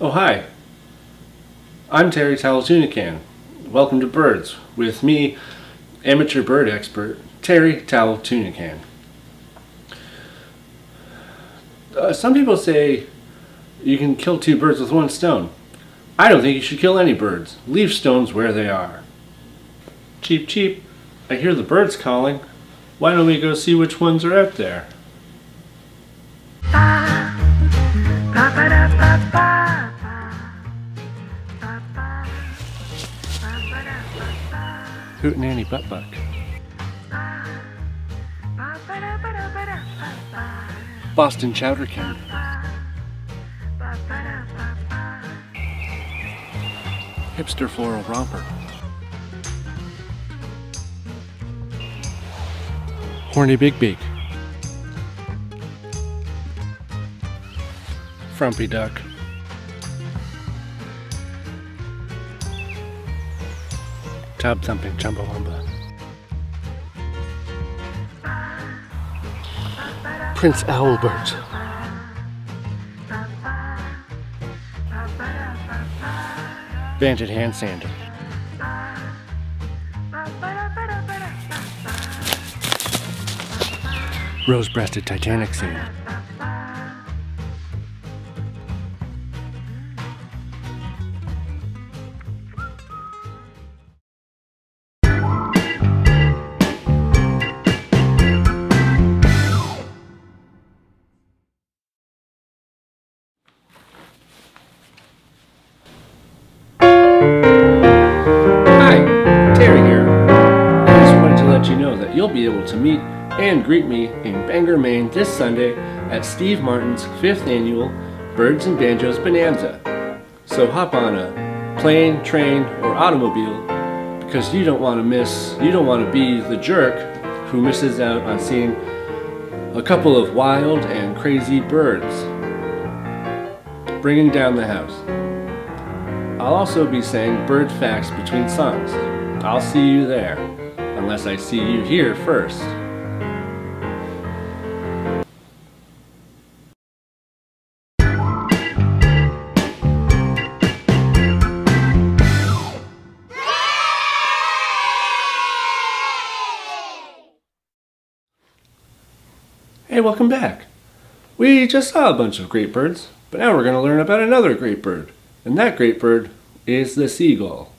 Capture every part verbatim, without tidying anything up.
Oh, hi. I'm Terry Talatunican. Welcome to Birds with me, amateur bird expert Terry Talatunican. Uh, some people say you can kill two birds with one stone. I don't think you should kill any birds. Leave stones where they are. Cheep, cheep. I hear the birds calling. Why don't we go see which ones are out there? Hootenanny buttbuck. Boston chowderkin. Hipster floral romper. Horny bigbeak. Frumpy duck. Tub thumping chumbawamba. Prince Owlbird. Banded hand sander. Rose-breasted Titanic singer. Hi, Terry here. I just wanted to let you know that you'll be able to meet and greet me in Bangor, Maine this Sunday at Steve Martin's fifth Annual Birds and Banjos Bonanza. So hop on a plane, train, or automobile because you don't want to miss, you don't want to be the jerk who misses out on seeing a couple of wild and crazy birds bringing down the house. I'll also be saying bird facts between songs. I'll see you there, unless I see you here first. Hey, welcome back. We just saw a bunch of great birds, but now we're going to learn about another great bird. And that great bird is the seagull.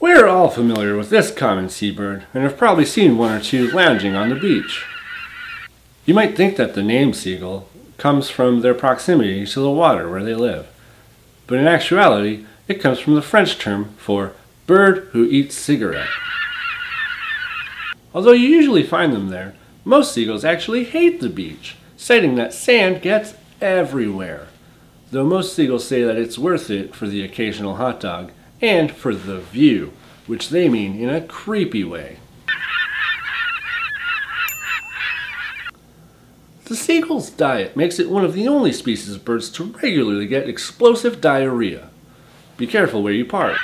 We're all familiar with this common seabird and have probably seen one or two lounging on the beach. You might think that the name seagull comes from their proximity to the water where they live, but in actuality, it comes from the French term for bird who eats cigarette. Although you usually find them there, most seagulls actually hate the beach, citing that sand gets everywhere. Though most seagulls say that it's worth it for the occasional hot dog and for the view, which they mean in a creepy way. The seagull's diet makes it one of the only species of birds to regularly get explosive diarrhea. Be careful where you park.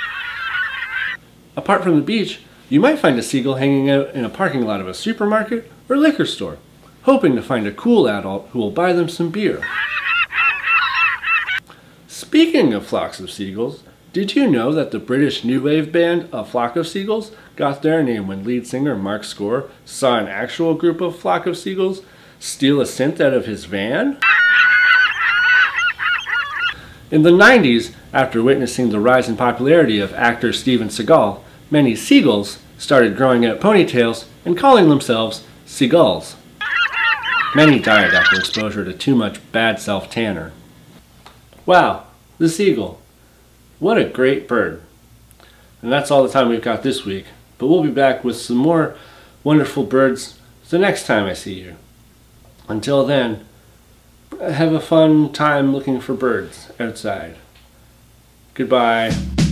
Apart from the beach, you might find a seagull hanging out in a parking lot of a supermarket or liquor store, hoping to find a cool adult who will buy them some beer. Speaking of flocks of seagulls, did you know that the British new wave band A Flock of Seagulls got their name when lead singer Mark Score saw an actual group of flock of seagulls steal a synth out of his van? In the nineties, after witnessing the rise in popularity of actor Steven Seagal, many seagulls started growing out ponytails and calling themselves seagulls. Many died after exposure to too much bad self-tanner. Wow, the seagull. What a great bird. And that's all the time we've got this week, but we'll be back with some more wonderful birds the next time I see you. Until then, have a fun time looking for birds outside. Goodbye.